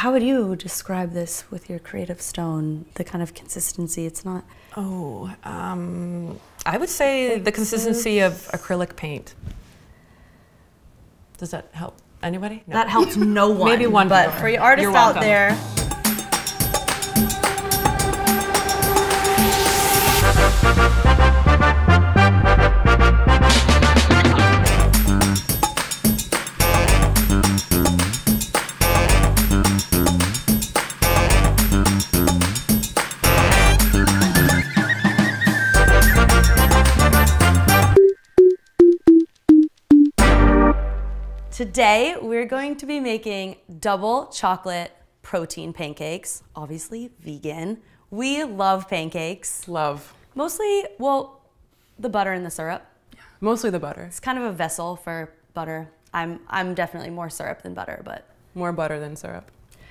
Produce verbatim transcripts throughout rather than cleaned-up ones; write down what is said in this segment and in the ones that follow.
how would you describe this with your creative stone, the kind of consistency? It's not... Oh, um, I would say the consistency of acrylic paint. Does that help anybody? No. That helps no one. Maybe one, but more. For your artists out there. Today, we're going to be making double chocolate protein pancakes, obviously vegan. We love pancakes. Love. Mostly, well, the butter and the syrup. Yeah. Mostly the butter. It's kind of a vessel for butter. I'm, I'm definitely more syrup than butter, but. More butter than syrup.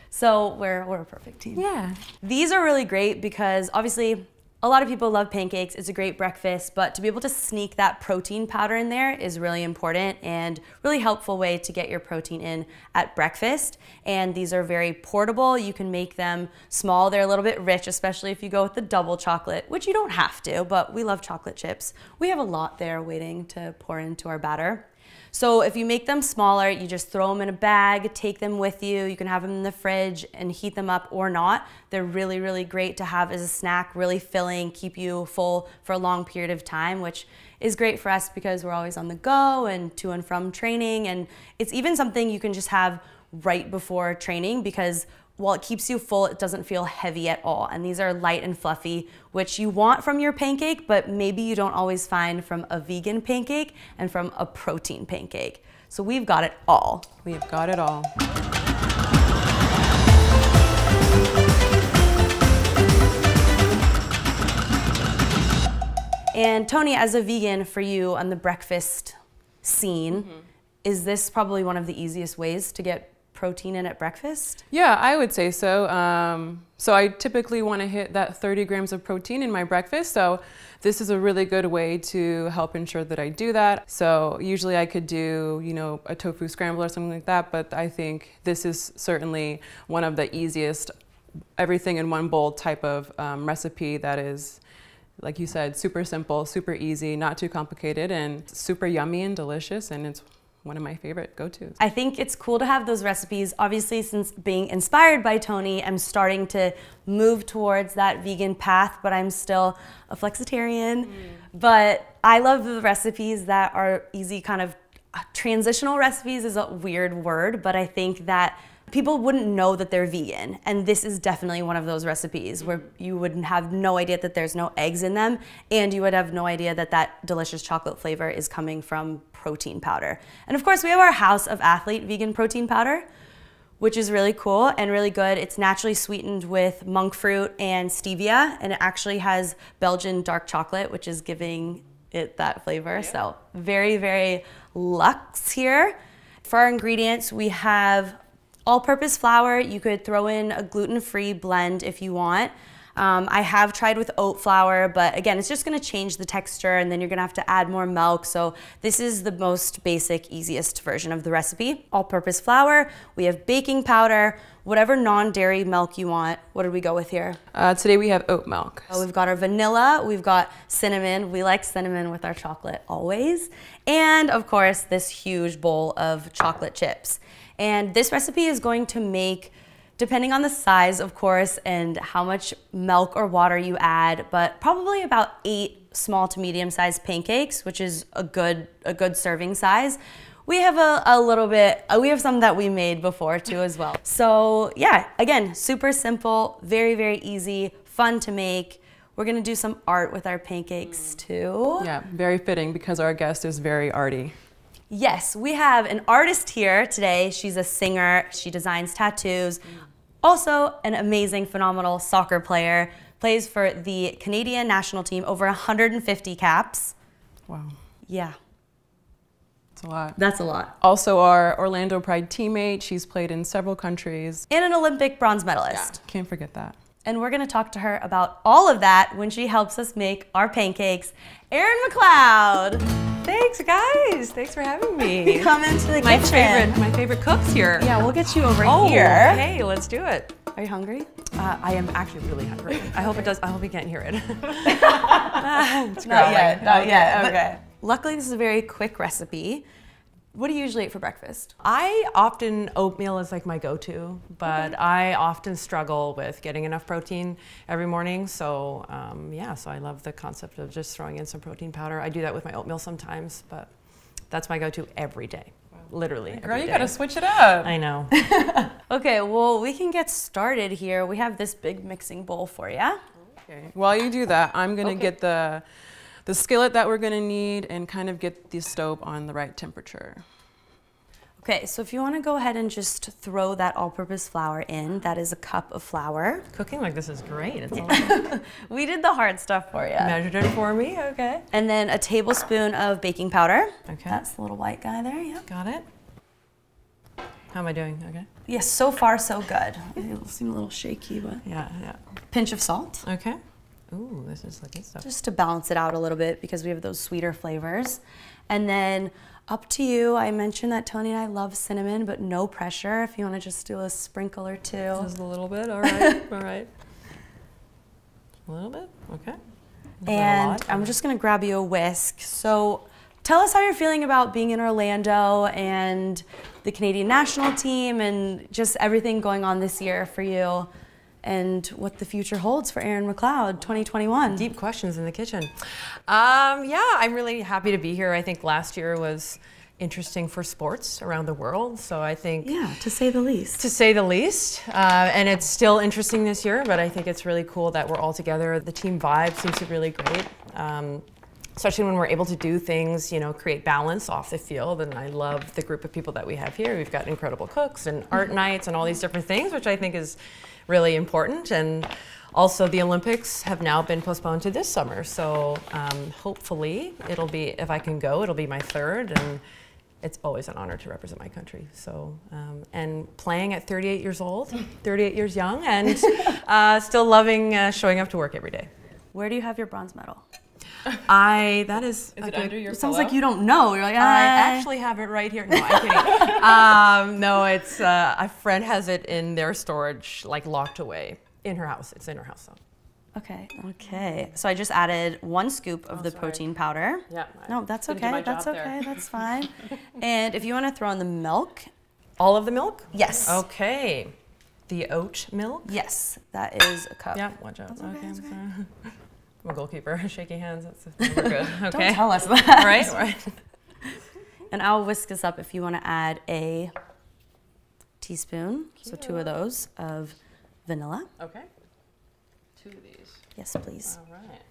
So we're, we're a perfect team. Yeah. These are really great because obviously, a lot of people love pancakes, it's a great breakfast, but to be able to sneak that protein powder in there is really important and really helpful way to get your protein in at breakfast. And these are very portable, you can make them small, they're a little bit rich, especially if you go with the double chocolate, which you don't have to, but we love chocolate chips. We have a lot there waiting to pour into our batter. So if you make them smaller, you just throw them in a bag, take them with you, you can have them in the fridge and heat them up or not. They're really, really great to have as a snack, really filling, keep you full for a long period of time, which is great for us because we're always on the go and to and from training. And it's even something you can just have right before training because while it keeps you full, it doesn't feel heavy at all. And these are light and fluffy, which you want from your pancake, but maybe you don't always find from a vegan pancake and from a protein pancake. So we've got it all. We've got it all. And Toni, as a vegan for you on the breakfast scene, mm-hmm. is this probably one of the easiest ways to get protein in at breakfast? Yeah, I would say so. Um, so I typically want to hit that thirty grams of protein in my breakfast. So this is a really good way to help ensure that I do that. So usually I could do, you know, a tofu scramble or something like that, but I think this is certainly one of the easiest everything in one bowl type of um, recipe that is, like you said, super simple, super easy, not too complicated, and super yummy and delicious, and it's one of my favorite go-tos. I think it's cool to have those recipes. Obviously, since being inspired by Toni, I'm starting to move towards that vegan path, but I'm still a flexitarian. Mm. But I love the recipes that are easy, kind of uh, transitional recipes is a weird word, but I think that people wouldn't know that they're vegan, and this is definitely one of those recipes where you would have no idea that there's no eggs in them, and you would have no idea that that delicious chocolate flavor is coming from protein powder. And of course, we have our House of Athlete vegan protein powder, which is really cool and really good. It's naturally sweetened with monk fruit and stevia, and it actually has Belgian dark chocolate, which is giving it that flavor. Yeah. So very, very luxe here. For our ingredients, we have all-purpose flour. You could throw in a gluten-free blend if you want. Um, I have tried with oat flour, but again, it's just gonna change the texture and then you're gonna have to add more milk. So this is the most basic, easiest version of the recipe. All-purpose flour, we have baking powder, whatever non-dairy milk you want. What did we go with here? Uh, today we have oat milk. So we've got our vanilla, we've got cinnamon. We like cinnamon with our chocolate always. And of course, this huge bowl of chocolate chips. And this recipe is going to make, depending on the size, of course, and how much milk or water you add, but probably about eight small to medium-sized pancakes, which is a good, a good serving size. We have a, a little bit, we have some that we made before too as well. So yeah, again, super simple, very, very easy, fun to make. We're gonna do some art with our pancakes too. Yeah, very fitting because our guest is very arty. Yes, we have an artist here today. She's a singer, she designs tattoos, also an amazing, phenomenal soccer player, plays for the Canadian national team, over one hundred fifty caps. Wow. Yeah. That's a lot. That's a lot. Also our Orlando Pride teammate, she's played in several countries. And an Olympic bronze medalist. Yeah. Can't forget that. And we're gonna talk to her about all of that when she helps us make our pancakes. Erin McLeod. Thanks, guys. Thanks for having me. Come into the my kitchen. Favorite, my favorite cook's here. Yeah, we'll get you over oh, here. Hey, let's do it. Are you hungry? Uh, I am actually really hungry. I hope it does. I hope you can't hear it. It's not yet. Not yet. Okay. But luckily, this is a very quick recipe. What do you usually eat for breakfast? I often, oatmeal is like my go-to, but okay. I often struggle with getting enough protein every morning. So um, yeah, so I love the concept of just throwing in some protein powder. I do that with my oatmeal sometimes, but that's my go-to every day, literally every day. Girl, you gotta switch it up. I know. Okay, well, we can get started here. We have this big mixing bowl for you. Okay. While you do that, I'm gonna okay. get the The skillet that we're gonna need and kind of get the stove on the right temperature. Okay, so if you wanna go ahead and just throw that all-purpose flour in, that is a cup of flour. Cooking like this is great, it's awesome. We did the hard stuff for you. Measured it for me, okay. And then a tablespoon of baking powder. Okay. That's the little white guy there, yeah. Got it. How am I doing, okay? Yes, so far so good. It'll seem a little shaky, but. Yeah, yeah. Pinch of salt. Okay. Ooh, this is like good stuff. Just to balance it out a little bit because we have those sweeter flavors. And then up to you, I mentioned that Toni and I love cinnamon, but no pressure if you want to just do a sprinkle or two. Just a little bit, all right, all right. A little bit, okay. And I'm just going to grab you a whisk. So tell us how you're feeling about being in Orlando and the Canadian national team and just everything going on this year for you, and what the future holds for Erin McLeod twenty twenty-one. Deep questions in the kitchen. Um, yeah, I'm really happy to be here. I think last year was interesting for sports around the world, so I think... Yeah, to say the least. To say the least, uh, and it's still interesting this year, but I think it's really cool that we're all together. The team vibe seems to be really great, um, especially when we're able to do things, you know, create balance off the field, and I love the group of people that we have here. We've got incredible cooks and art nights and all these different things, which I think is really important, and also the Olympics have now been postponed to this summer, so um, hopefully it'll be, if I can go, it'll be my third, and it's always an honor to represent my country. So, um, and playing at thirty-eight years old, thirty-eight years young, and uh, still loving uh, showing up to work every day. Where do you have your bronze medal? I, that is, is it under your sounds pillow? Like you don't know. You're like, ah. I actually have it right here. No, I'm kidding. um, no, it's, uh, a friend has it in their storage, like locked away in her house. It's in her house, so. Okay. Okay. So I just added one scoop of oh, the sorry. protein powder. Yeah. I no, that's okay. That's okay. There. That's fine. And if you want to throw in the milk. All of the milk? Yes. Okay. The oat milk? Yes. That is a cup. Yeah, watch out. That's okay, okay, I'm sorry. I'm a goalkeeper, shaky hands, that's we're good. Okay. Don't tell us that. Right, right. And I'll whisk this up if you want to add a teaspoon, Cute. so two of those, of vanilla. Okay. Two of these. Yes, please. All right.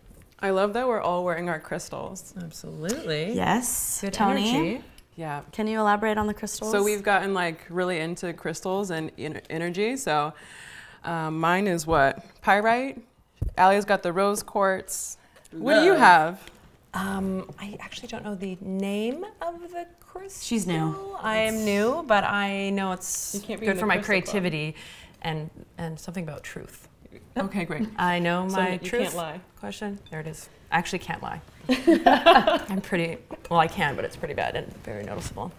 I love that we're all wearing our crystals. Absolutely. Yes. Good Toni. Energy. Yeah. Can you elaborate on the crystals? So we've gotten like really into crystals and energy, so um, mine is what? Pyrite? Allie's got the rose quartz. Love. What do you have? Um, I actually don't know the name of the crystal. She's new. I am new, but I know it's good for my creativity and, and something about truth. Okay, great. I know my truth. You can't lie. Question. There it is. I actually can't lie. I'm pretty, well I can, but it's pretty bad and very noticeable.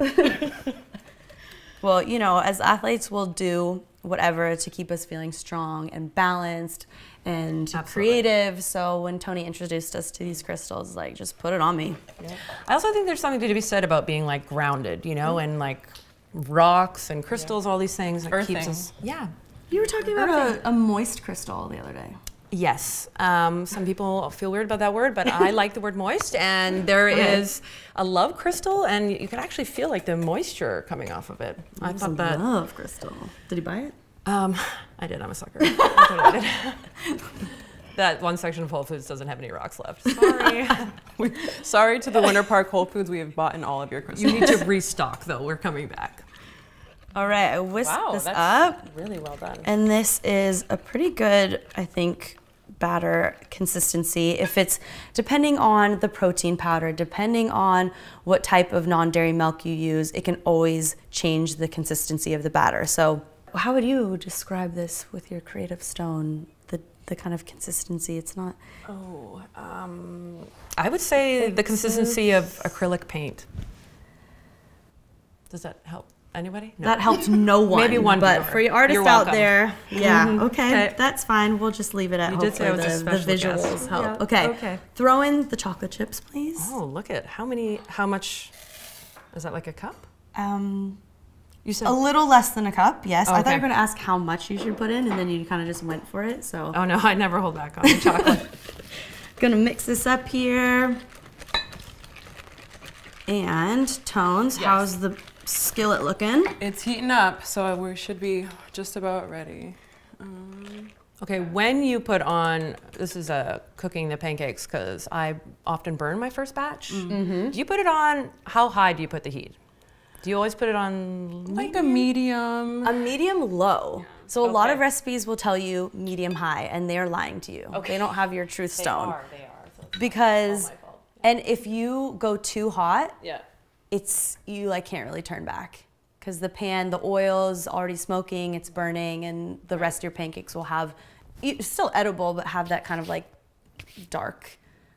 Well, you know, as athletes we'll do whatever to keep us feeling strong and balanced and Absolutely. creative. So when Toni introduced us to these crystals, like, just put it on me. Yeah. I also think there's something to be said about being like grounded, you know, mm. and like rocks and crystals, yeah. all these things. It keeps us, yeah. You were talking about a, a moist crystal the other day. Yes. Um, some people feel weird about that word, but I like the word moist, and there is a love crystal, and you can actually feel like the moisture coming off of it. I thought that. Love crystal. Did he buy it? Um, I did. I'm a sucker. I totally did. That one section of Whole Foods doesn't have any rocks left. Sorry. we, sorry to the Winter Park Whole Foods. We have bought in all of your crystals. You need to restock, though. We're coming back. All right, I whisked wow, this that's up. Really well done. And this is a pretty good, I think, batter consistency. If it's depending on the protein powder, depending on what type of non-dairy milk you use, it can always change the consistency of the batter. So how would you describe this with your creative stone, the, the kind of consistency? It's not. Oh, um, I would say the consistency of acrylic paint. Does that help anybody? No. That helps no one. Maybe one. But for your artists out there, yeah, mm-hmm. okay, okay, that's fine. We'll just leave it at hopefully the, the visuals guess. help. Yeah. Okay. okay, throw in the chocolate chips, please. Oh, look at how many. How much? Is that like a cup? Um. You said a little less than a cup, yes. Oh, okay. I thought you were going to ask how much you should put in, and then you kind of just went for it. So. Oh no, I never hold back on the chocolate. Gonna mix this up here. And Tones, yes. how's the skillet looking? It's heating up, so we should be just about ready. Um, okay, when you put on, this is a cooking the pancakes because I often burn my first batch. Mm-hmm. Do you put it on? How high do you put the heat? Do you always put it on like medium? a medium? A medium low. Yeah. So a okay. lot of recipes will tell you medium high, and they're lying to you. Okay. They don't have your truth stone. They are, they are. So it's because, all my fault. Yeah. And if you go too hot, yeah. it's, you like can't really turn back. Because the pan, the oil's already smoking, it's burning, and the rest of your pancakes will have, it's still edible, but have that kind of like dark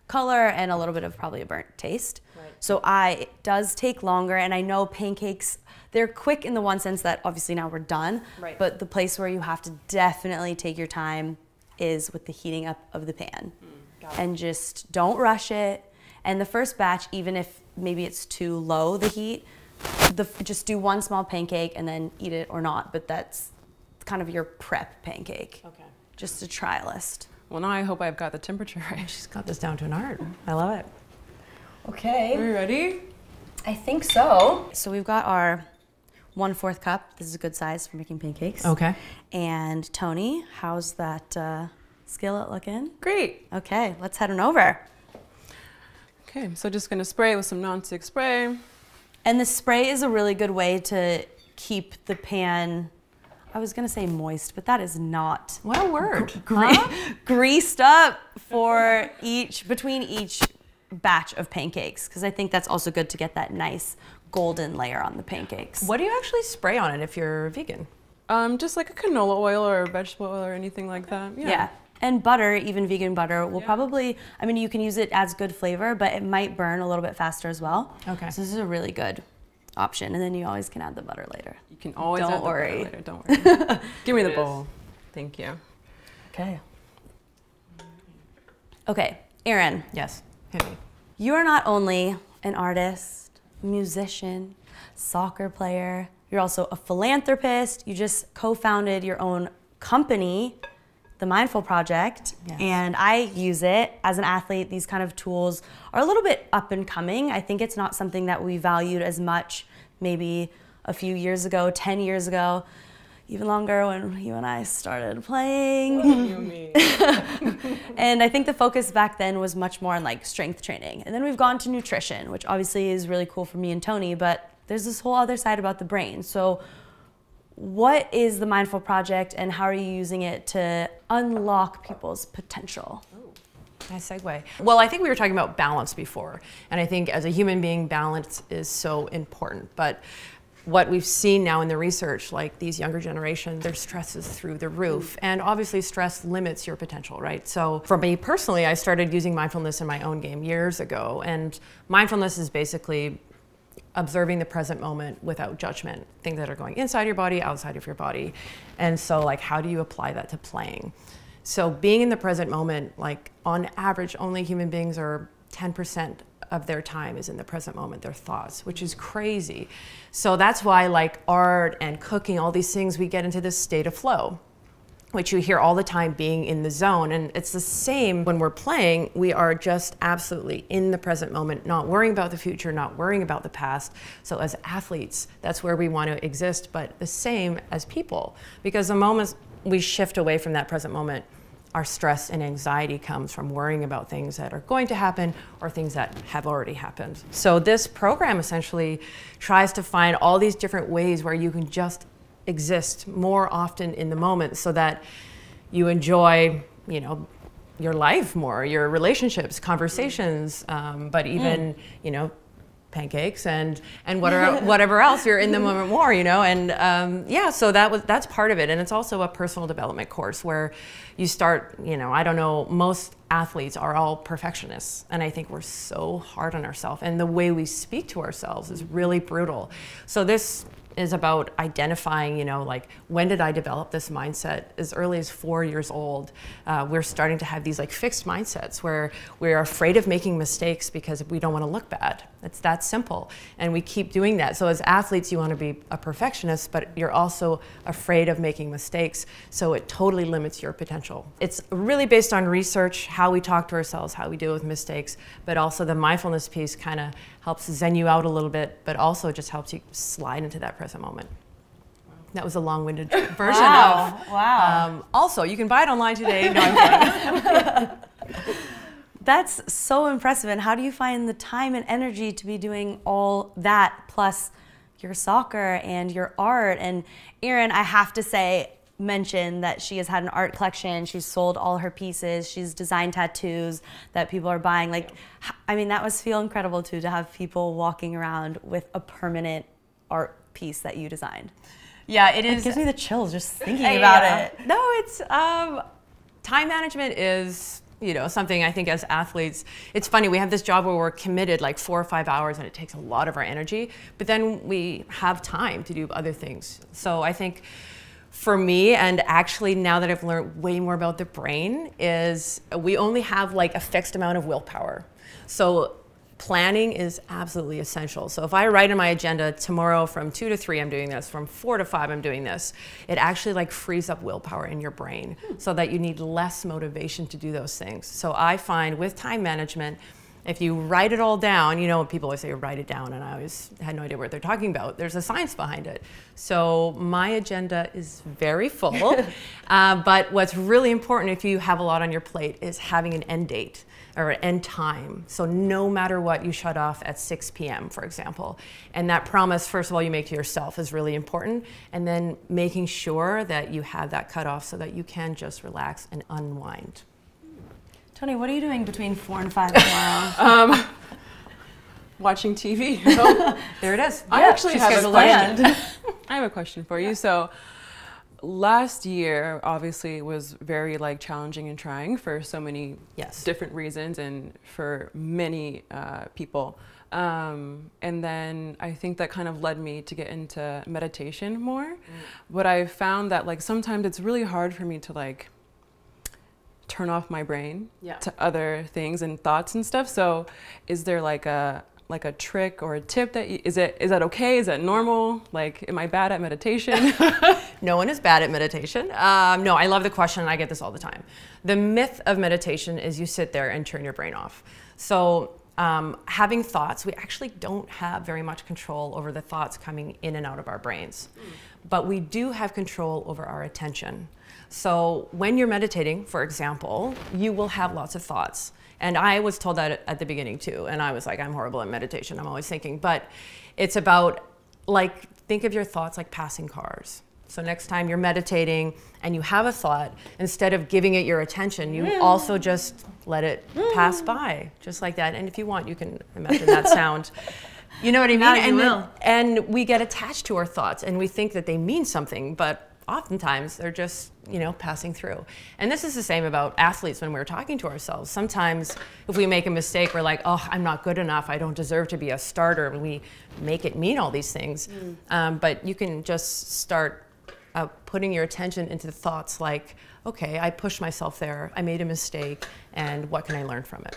color and a little bit of probably a burnt taste. Right. So I, it does take longer, and I know pancakes, they're quick in the one sense that obviously now we're done, right. but the place where you have to definitely take your time is with the heating up of the pan. Mm, and just don't rush it. And the first batch, even if maybe it's too low, the heat, the, just do one small pancake and then eat it or not, but that's kind of your prep pancake. Okay. Just a try list. Well, now I hope I've got the temperature right. She's got this down to an art. I love it. Okay. Are we ready? I think so. So we've got our one-fourth cup. This is a good size for making pancakes. Okay. And Toni, how's that uh, skillet looking? Great. Okay, let's head on over. Okay, so just gonna spray with some nonstick spray. And the spray is a really good way to keep the pan, I was gonna say moist, but that is not. What a word. Gre huh? Greased up for each, between each batch of pancakes, because I think that's also good to get that nice golden layer on the pancakes. What do you actually spray on it if you're vegan? Um, just like a canola oil or vegetable oil or anything like that. Yeah. yeah. And butter, even vegan butter, will yeah. probably, I mean, you can use it as good flavor, but it might burn a little bit faster as well. Okay. So this is a really good option, and then you always can add the butter later. You can always don't add worry. the butter later, don't worry. Give me the bowl. Thank you. Okay. Okay, Erin. Yes, hit me. You are not only an artist, musician, soccer player, you're also a philanthropist. You just co-founded your own company, The Mindful Project, yes. and I use it as an athlete. These kind of tools are a little bit up and coming. I think it's not something that we valued as much maybe a few years ago, ten years ago, even longer when you and I started playing. What do you mean? And I think the focus back then was much more on like strength training. And then we've gone to nutrition, which obviously is really cool for me and Toni, but there's this whole other side about the brain. So what is the Mindful Project, and how are you using it to unlock people's potential? Ooh, nice segue. Well, I think we were talking about balance before, and I think as a human being, balance is so important. But what we've seen now in the research, like these younger generations, their stress is through the roof, and obviously stress limits your potential, right? So for me personally, I started using mindfulness in my own game years ago, and mindfulness is basically observing the present moment without judgment, things that are going inside your body, outside of your body. And so like, how do you apply that to playing? So being in the present moment, like on average, only human beings are ten percent of their time is in the present moment, their thoughts, which is crazy. So that's why like art and cooking, all these things, we get into this state of flow, which you hear all the time, being in the zone. And it's the same when we're playing. We are just absolutely in the present moment, not worrying about the future, not worrying about the past. So as athletes, that's where we want to exist, but the same as people. Because the moment we shift away from that present moment, our stress and anxiety comes from worrying about things that are going to happen or things that have already happened. So this program essentially tries to find all these different ways where you can just exist more often in the moment, so that you enjoy, you know, your life more, your relationships, conversations, um, but even, mm. you know, pancakes and and whatever whatever else you're in the moment more, you know. And um, yeah, so that was that's part of it. And it's also a personal development course where you start, you know, I don't know, most athletes are all perfectionists, and I think we're so hard on ourselves, and the way we speak to ourselves is really brutal. So this is about identifying, you know, like, when did I develop this mindset? As early as four years old, uh, we're starting to have these like fixed mindsets where we're afraid of making mistakes because we don't want to look bad. It's that simple. And we keep doing that. So as athletes, you want to be a perfectionist, but you're also afraid of making mistakes. So it totally limits your potential. It's really based on research, how we talk to ourselves, how we deal with mistakes, but also the mindfulness piece kind of helps zen you out a little bit, but also just helps you slide into that present moment. That was a long-winded version wow. of. Wow. Um, also, you can buy it online today. No, I'm kidding. That's so impressive. And how do you find the time and energy to be doing all that, plus your soccer and your art? And Erin, I have to say, mentioned that she has had an art collection, she's sold all her pieces, she's designed tattoos that people are buying. Like, I mean, that must feel incredible too, to have people walking around with a permanent art piece that you designed. Yeah, it is. It gives me the chills just thinking about yeah. it. No, it's, um, time management is, you know, something I think as athletes, it's funny, we have this job where we're committed like four or five hours and it takes a lot of our energy, but then we have time to do other things. So I think, for me, and actually now that I've learned way more about the brain, is we only have like a fixed amount of willpower. So planning is absolutely essential. So if I write in my agenda, tomorrow from two to three I'm doing this, from four to five I'm doing this, it actually like frees up willpower in your brain hmm. so that you need less motivation to do those things. So I find with time management, if you write it all down, you know, people always say write it down, and I always had no idea what they're talking about. There's a science behind it. So my agenda is very full, uh, but what's really important if you have a lot on your plate is having an end date or an end time. So no matter what, you shut off at six p m, for example. And that promise, first of all, you make to yourself is really important, and then making sure that you have that cutoff so that you can just relax and unwind. Toni, what are you doing between four and five tomorrow? um, watching T V. Oh, there it is. I yeah, actually have a question. I have a question for you. Yeah. So last year, obviously, was very like challenging and trying for so many yes. different reasons and for many uh, people. Um, and then I think that kind of led me to get into meditation more. Mm. But I found that like sometimes it's really hard for me to like turn off my brain yeah. to other things and thoughts and stuff. So is there like a like a trick or a tip that you, is it is that okay? Is that normal? Like, am I bad at meditation? No one is bad at meditation. Um, no, I love the question, and I get this all the time. The myth of meditation is you sit there and turn your brain off. So Um, having thoughts, we actually don't have very much control over the thoughts coming in and out of our brains, mm. but we do have control over our attention. So when you're meditating, for example, you will have lots of thoughts. And I was told that at the beginning too, and I was like, I'm horrible at meditation, I'm always thinking. But it's about, like, think of your thoughts like passing cars. So next time you're meditating and you have a thought, instead of giving it your attention, you mm. also just let it mm. pass by, just like that. And if you want, you can imagine that sound. You know what I mean? Now you will. And we get attached to our thoughts, and we think that they mean something, but oftentimes they're just, you know, passing through. And this is the same about athletes when we're talking to ourselves. Sometimes if we make a mistake, we're like, oh, I'm not good enough, I don't deserve to be a starter, and we make it mean all these things. Mm. Um, but you can just start Uh, putting your attention into the thoughts like, okay, I pushed myself there, I made a mistake, and what can I learn from it?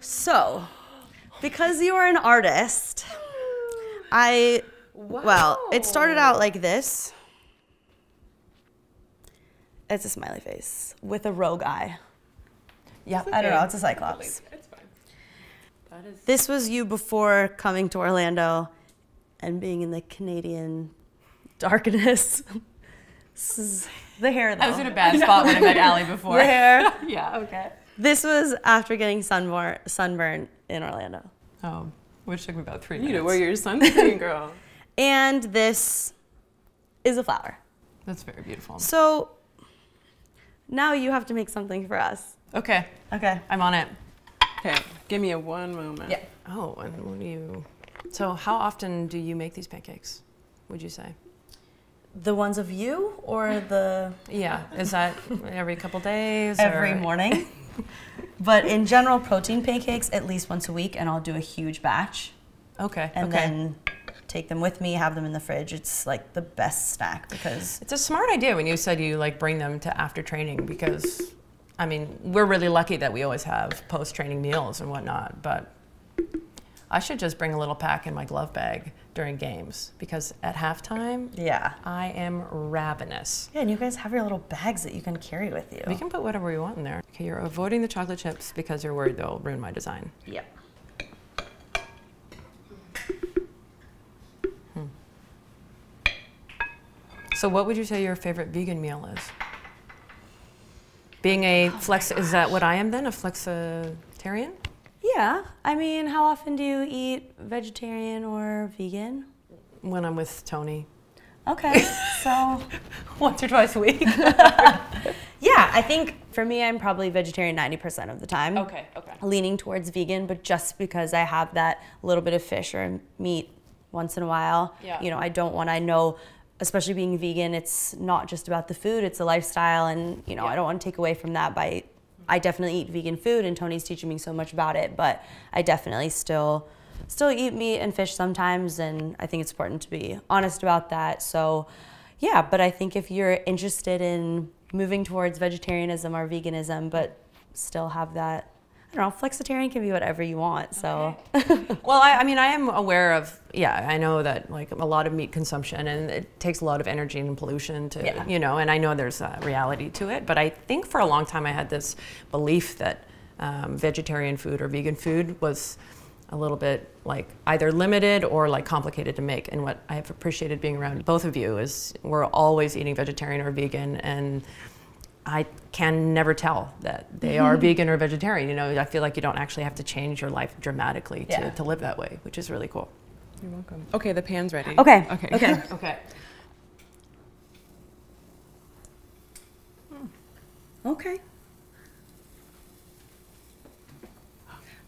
So, because you are an artist, I, wow. well, it started out like this. It's a smiley face with a rogue eye. Yeah, okay. I don't know, it's a cyclops. It's fine. That is this was you before coming to Orlando and being in the Canadian darkness. This is the hair though. I was in a bad spot when I met Ali before. The hair. Yeah, okay. This was after getting sunburn, sunburn in Orlando. Oh, which took me about three you minutes. You need to wear your sunscreen, girl. And this is a flower. That's very beautiful. So now you have to make something for us. Okay. Okay. I'm on it. Okay, give me a one moment. Yeah. Oh, and what do you... So how often do you make these pancakes, would you say? The ones of you or the... Yeah, is that every couple days? Every or? morning. But in general, protein pancakes at least once a week, and I'll do a huge batch. Okay. And okay. then take them with me, have them in the fridge. It's like the best snack because... It's a smart idea when you said you like bring them to after training because, I mean, we're really lucky that we always have post-training meals and whatnot, but I should just bring a little pack in my glove bag during games because at halftime, yeah, I am ravenous. Yeah, and you guys have your little bags that you can carry with you. We can put whatever we want in there. Okay, you're avoiding the chocolate chips because you're worried they'll ruin my design. Yep. Hmm. So what would you say your favorite vegan meal is? Being a oh flex, is that what I am then, a flexitarian? Yeah, I mean, how often do you eat vegetarian or vegan? When I'm with Toni. Okay, so once or twice a week. Yeah, I think for me, I'm probably vegetarian ninety percent of the time. Okay, okay. Leaning towards vegan, but just because I have that little bit of fish or meat once in a while. Yeah. You know, I don't want, I know, especially being vegan, it's not just about the food, it's a lifestyle, and you know, yeah. I don't want to take away from that by. I definitely eat vegan food, and Toni's teaching me so much about it, but I definitely still still eat meat and fish sometimes, and I think it's important to be honest about that. So yeah, but I think if you're interested in moving towards vegetarianism or veganism, but still have that, I don't know, flexitarian can be whatever you want, so. Okay. Well, I, I mean, I am aware of, yeah, I know that like a lot of meat consumption, and it takes a lot of energy and pollution to, yeah. you know, and I know there's a reality to it, but I think for a long time I had this belief that um, vegetarian food or vegan food was a little bit like either limited or like complicated to make. And what I have appreciated being around both of you is we're always eating vegetarian or vegan, and I can never tell that they are vegan or vegetarian. You know, I feel like you don't actually have to change your life dramatically to, yeah. to live that way, which is really cool. You're welcome. Okay, the pan's ready. Okay. Okay. Okay. Okay. Okay.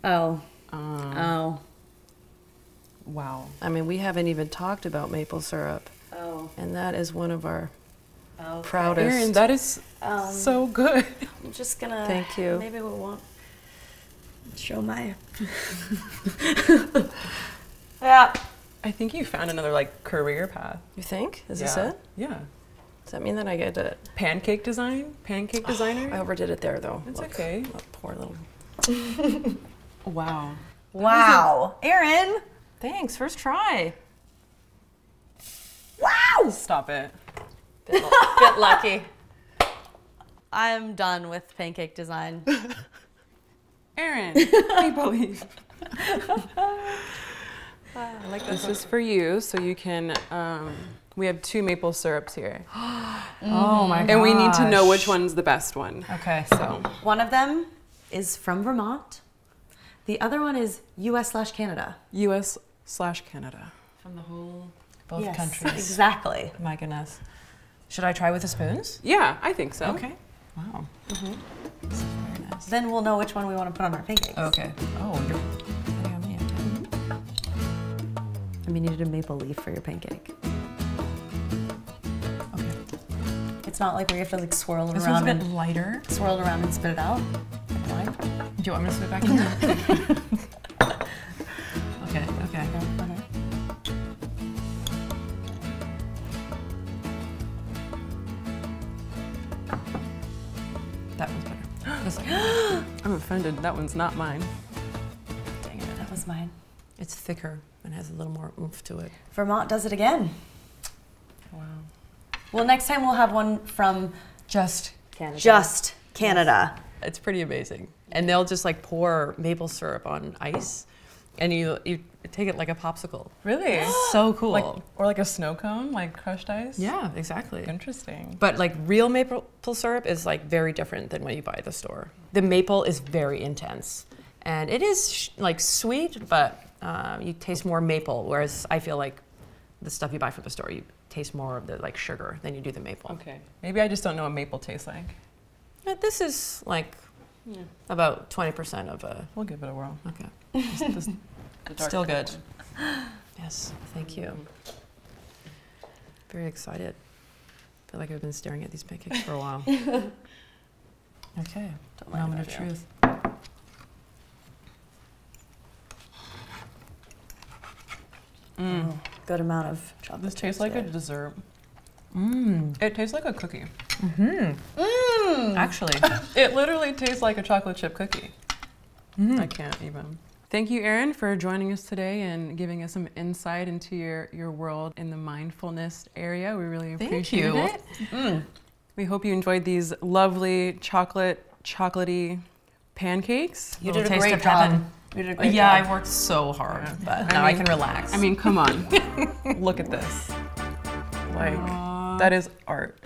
Oh. Um, oh. Wow. I mean, we haven't even talked about maple syrup. Oh. And that is one of our Okay. proudest. Erin, that is um, so good. I'm just gonna. Thank you. Maybe we won't show my. Yeah. I think you found another like career path. You think? Is yeah. this it? Yeah. Does that mean that I get to pancake design? Pancake designer? Oh, I overdid it there though. It's okay. Oh, poor little. Wow. Wow. Erin. Thanks. First try. Wow. Stop it. Bit, bit lucky. I'm done with pancake design. Erin, I believe. Wow, I like this. This is for you, so you can. Um, we have two maple syrups here. Oh my god! And we need to know which one's the best one. Okay, so one of them is from Vermont. The other one is U S slash Canada. U S slash Canada. From the whole both yes, countries. Exactly. My goodness. Should I try with the spoons? Yeah, I think so. Okay. Wow. Mm-hmm. This is very nice. Then we'll know which one we want to put on our pancakes. Okay. Oh, you're I mean, mm-hmm. And we needed a maple leaf for your pancake. Okay. It's not like we have to like swirl it this around. This one's a bit lighter. Swirl it around and spit it out. Why? Do you want me to spit it back in? Okay. Okay. Okay. That one's better. This one. I'm offended. That one's not mine. Dang it, that was mine. It's thicker and has a little more oomph to it. Vermont does it again. Wow. Well, next time we'll have one from just Canada. Just Canada. Yes. It's pretty amazing. And they'll just like pour maple syrup on ice, and you you take it like a popsicle. Really? It's so cool. Like, or like a snow cone, like crushed ice? Yeah, exactly. Interesting. But like real maple syrup is like very different than what you buy at the store. The maple is very intense. And it is sh like sweet, but uh, you taste more maple, whereas I feel like the stuff you buy from the store, you taste more of the like sugar than you do the maple. Okay. Maybe I just don't know what maple tastes like. But this is like yeah. about twenty percent of a... We'll give it a whirl. Okay. Just, just, Still good. Yes, thank you. Very excited. I feel like I've been staring at these pancakes for a while. Okay, moment of truth. Mm. Oh, good amount of chocolate. This tastes like a dessert. Mm. It tastes like a cookie. Mm-hmm. Mm. Actually, it literally tastes like a chocolate chip cookie. Mm. I can't even. Thank you, Erin, for joining us today and giving us some insight into your, your world in the mindfulness area. We really appreciate Thank you. it. Mm. We hope you enjoyed these lovely chocolate, chocolatey pancakes. You did a great job. You did a great yeah, job. I worked so hard, yeah. but now I, mean, I can relax. I mean, come on. Look at this. Like, Aww. That is art.